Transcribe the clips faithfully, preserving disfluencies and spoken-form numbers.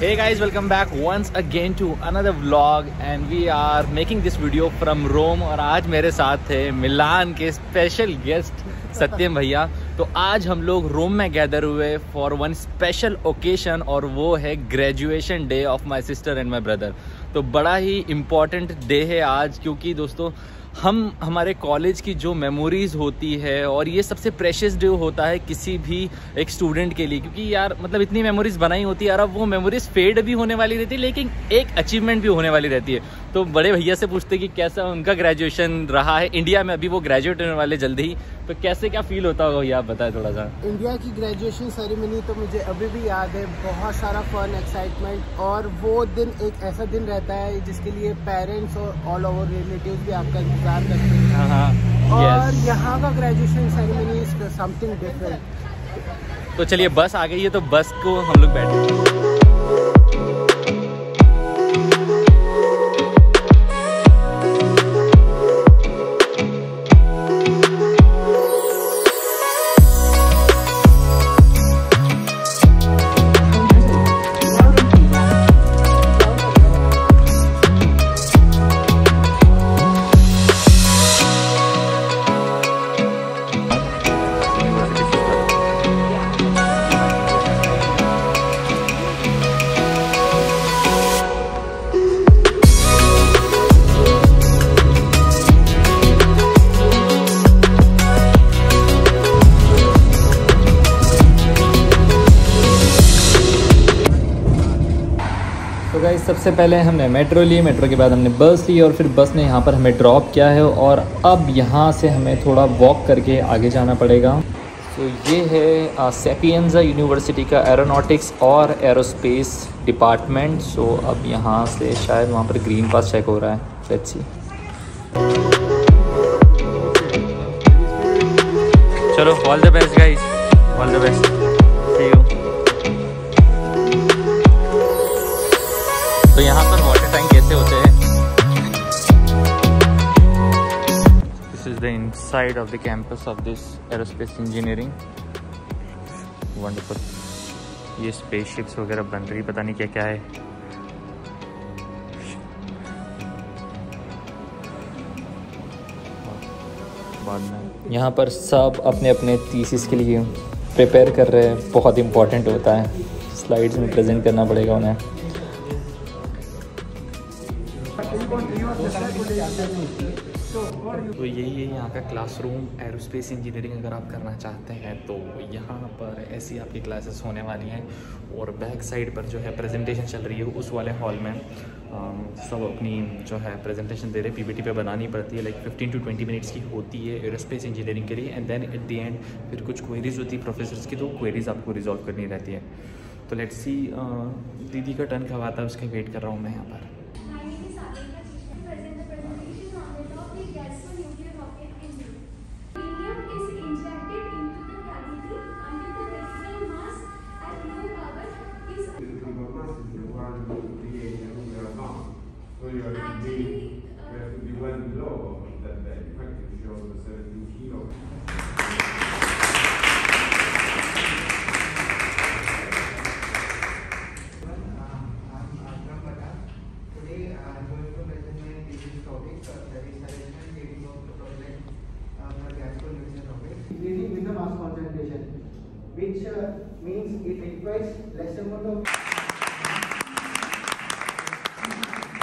Hey guys, welcome back once again to another vlog and we are making this video from Rome। और आज मेरे साथ थे मिलान के स्पेशल गेस्ट सत्यम भैया। तो आज हम लोग रोम में गैदर हुए फॉर वन स्पेशल ओकेशन और वो है graduation day of my sister and my brother. तो बड़ा ही इम्पॉर्टेंट डे है आज, क्योंकि दोस्तों हम हमारे कॉलेज की जो मेमोरीज़ होती है और ये सबसे प्रेशियस डे होता है किसी भी एक स्टूडेंट के लिए, क्योंकि यार मतलब इतनी मेमोरीज़ बनाई होती है यार, अब वो मेमोरीज़ फेड भी होने वाली रहती है लेकिन एक अचीवमेंट भी होने वाली रहती है। तो बड़े भैया से पूछते कि कैसा उनका ग्रेजुएशन रहा है इंडिया में, अभी वो ग्रेजुएट होने वाले जल्दी ही, तो कैसे क्या फील होता होगा ये आप बताएं थोड़ा सा। इंडिया की ग्रेजुएशन सेरेमनी तो मुझे अभी भी याद है, बहुत सारा फन, एक्साइटमेंट, और वो दिन एक ऐसा दिन रहता है जिसके लिए पेरेंट्स और ऑल ओवर रिलेटिव्स भी आपका इंतजार करते हैं। हाँ, और yes. यहाँ का graduation ceremony is something different. तो चलिए बस आ गई है, तो बस को हम लोग बैठे। तो गाइस सबसे पहले हमने मेट्रो ली, मेट्रो के बाद हमने बस ली और फिर बस ने यहाँ पर हमें ड्रॉप किया है और अब यहाँ से हमें थोड़ा वॉक करके आगे जाना पड़ेगा। तो ये है सेपियंजा यूनिवर्सिटी का एरोनॉटिक्स और एरोस्पेस डिपार्टमेंट। सो अब यहाँ से शायद वहाँ पर ग्रीन पास चेक हो रहा है, लेट्स सी। चलो all the best guys, all the best, see you. तो यहाँ पर वाटर टैंक कैसे होते हैं। This is the inside of the campus of this aerospace engineering. Wonderful, ये स्पेसशिप्स वगैरह बन रही, पता नहीं क्या क्या है। बाद में यहाँ पर सब अपने अपने थीसिस के लिए प्रिपेयर कर रहे हैं, बहुत इंपॉर्टेंट होता है, स्लाइड्स में प्रेजेंट करना पड़ेगा उन्हें। तो यही है यहाँ का क्लासरूम, एरोस्पेस इंजीनियरिंग अगर आप करना चाहते हैं तो यहाँ पर ऐसी आपकी क्लासेस होने वाली हैं। और बैक साइड पर जो है प्रेजेंटेशन चल रही है उस वाले हॉल में सब अपनी जो है प्रेजेंटेशन दे रहे, पीपीटी पे बनानी पड़ती है, like fifteen to twenty minutes की होती है एरोस्पेस इंजीनियरिंग के लिए। And then at the end फिर कुछ क्वेरीज होती है प्रोफेसर्स की, तो क्वेरीज आपको रिजॉल्व करनी रहती है। तो लेट्स सी, दीदी का टर्न कब आता है उसका वेट कर रहा हूँ मैं यहाँ पर। Which uh, means it requires less amount of.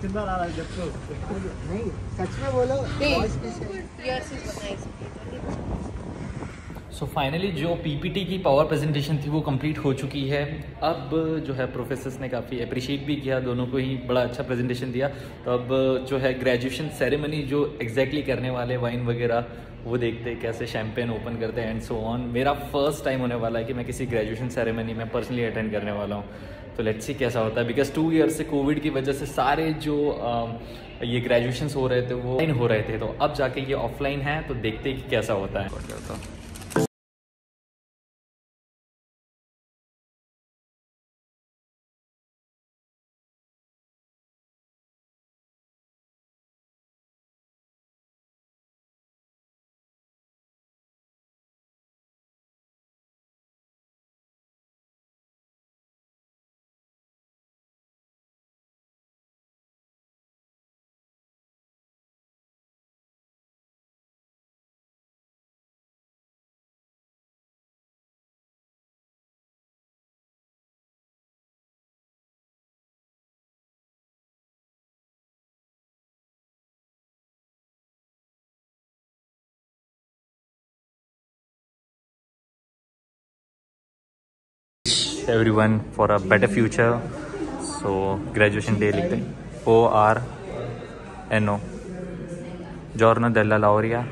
कितना आ रहा है जब तो? नहीं, सच में बोलो। सो फाइनली जो पीपीटी की पावर प्रेजेंटेशन थी वो कंप्लीट हो चुकी है। अब जो है प्रोफेसर्स ने काफ़ी अप्रिशिएट भी किया, दोनों को ही बड़ा अच्छा प्रेजेंटेशन दिया। तो अब जो है ग्रेजुएशन सेरेमनी जो एग्जैक्टली करने वाले वाइन वगैरह वो देखते हैं, कैसे शैम्पेन ओपन करते हैं एंड सो ऑन। मेरा फर्स्ट टाइम होने वाला है कि मैं किसी ग्रेजुएशन सेरेमनी में पर्सनली अटेंड करने वाला हूँ, तो लेट्स सी कैसा होता है। बिकॉज टू ईयर से कोविड की वजह से सारे जो आ, ये ग्रेजुएशंस हो रहे थे वो ऑनलाइन हो रहे थे, तो अब जाके ये ऑफलाइन है, तो देखते हैं कि कैसा होता है। wish everyone for a better future. So graduation day लिखते हैं O R N O Giorno della laurea.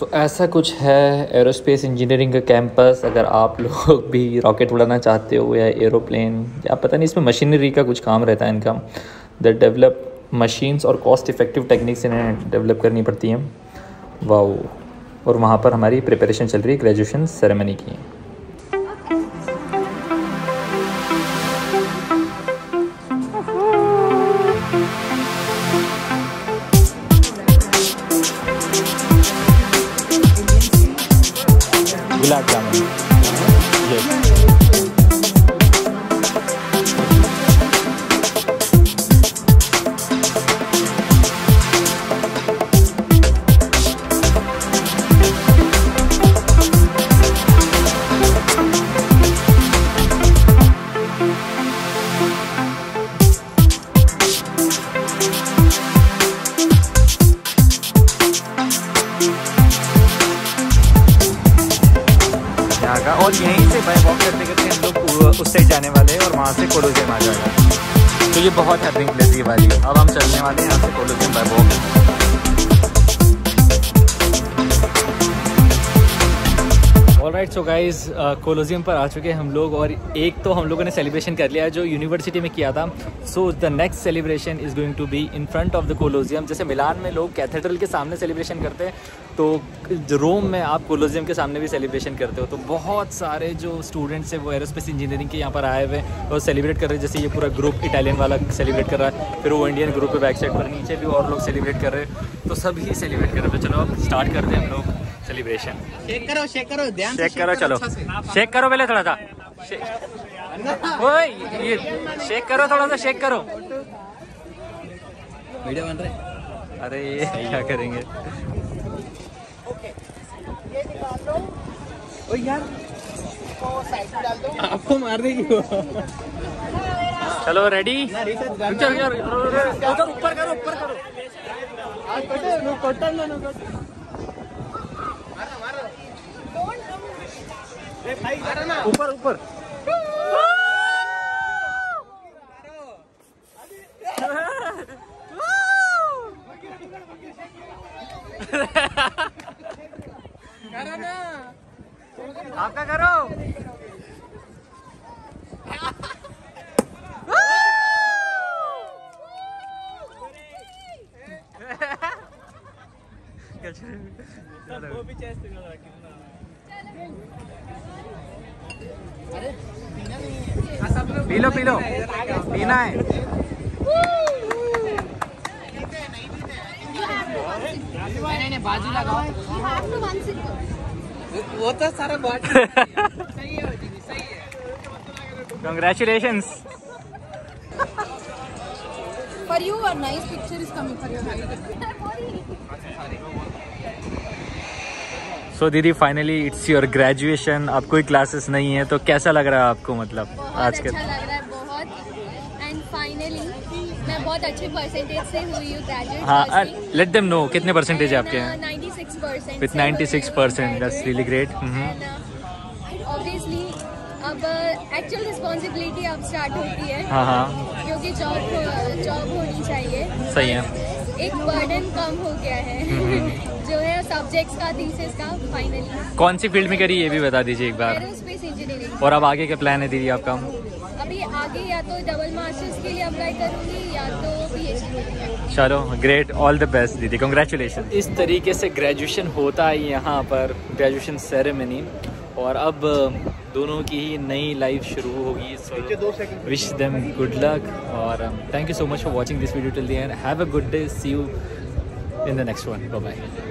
तो so, ऐसा कुछ है एरोस्पेस इंजीनियरिंग का कैंपस। अगर आप लोग भी रॉकेट उड़ाना चाहते हो या एरोप्लेन या पता नहीं, इसमें मशीनरी का कुछ काम रहता है इनका। द डेवलप मशीन्स और कॉस्ट इफेक्टिव टेक्निक्स इन्हें डेवलप करनी पड़ती हैं। वाओ। और वहाँ पर हमारी प्रिपरेशन चल रही है ग्रेजुएशन सेरेमनी की। और यहीं से बाय वॉक करते करते हम लोग उस साइड जाने वाले हैं और वहाँ से कोलोसियम आ जाएगा। तो ये बहुत हैपनिंग प्लेस है वाली। अब हम चलने वाले हैं यहाँ से Colosseum by walk. Alright, so guys Colosseum पर आ चुके हैं हम लोग। और एक तो हम लोगों ने सेलिब्रेशन कर लिया जो यूनिवर्सिटी में किया था। So the next celebration is going to be in front of the Colosseum. जैसे मिलान में लोग कैथेड्रल के सामने सेलिब्रेशन करते हैं, तो रोम में आप कोलोसियम के सामने भी सेलिब्रेशन करते हो। तो बहुत सारे जो स्टूडेंट्स हैं वो एरोस्पेस इंजीनियरिंग के यहाँ पर आए हुए और सेलिब्रेट कर रहे हैं। जैसे ये पूरा ग्रुप इटालियन वाला सेलिब्रेट कर रहा है, फिर वो इंडियन ग्रुप बैक साइड पर नीचे भी और लोग सेलिब्रेट कर रहे हैं। तो सभी सेलिब्रेट कर रहे हैं। चलो अब स्टार्ट करते हैं हम लोग सेलिब्रेशन। शेक करो, शेक करो, ध्यान से शेक करो। चलो शेक करो पहले थोड़ा सा। ओए ये शेक करो, थोड़ा सा शेक करो। वीडियो बन रहे। अरे ये क्या करेंगे। ओके ये निकाल लो। ओ यार इसको साइड में डाल दो। आपको मार देगी वो। चलो रेडी। चल यार उधर ऊपर करो, ऊपर करो। आज कटे नो कटन ना नो कट। ऊपर ऊपर आपका करो। वो भी चेस्ट पी लो, पी लो, पीना है। बाजू लगाओ। वो तो सारा बाजू सही है, सही है। Congratulations for you. A nice picture is coming for you. So so, दीदी फाइनली इट्स योर ग्रेजुएशन। अब कोई क्लासेस नहीं है, तो कैसा लग रहा है आपको? मतलब आजकल अच्छा लग रहा है बहुत। एंड फाइनली मैं बहुत अच्छे परसेंटेज से हुई हूँ ग्रेजुएट। हाँ, लेट देम नो कितने परसेंटेज है आपके? Ninety six percent. With ninety six percent, that's really great. Obviously अब एक्चुअल रिस्पांसिबिलिटी अब स्टार्ट होती है। हाँ हाँ, क्योंकि जॉब जॉब होनी चाहिए। सही है, एक बर्डन कम हो गया है जो है सब्जेक्ट्स का, थीसिस का। फाइनली कौन सी फील्ड में करी ये भी बता दीजिए एक बार। Aerospace engineering. और अब आगे क्या प्लान है दीदी आपका? अभी आगे या तो डबल मास्टर्स के लिए अप्लाई करूंगी या तो पीएचडी। चलो ग्रेट, ऑल द बेस्ट दीदी, कांग्रेचुलेशन। इस तरीके से ग्रेजुएशन होता है यहाँ पर, ग्रेजुएशन सेरेमनी। और अब दोनों की ही नई लाइफ शुरू होगी। So wish them good luck और thank you so much for watching this video till the end. Have a good day, see you in the next one. Bye bye.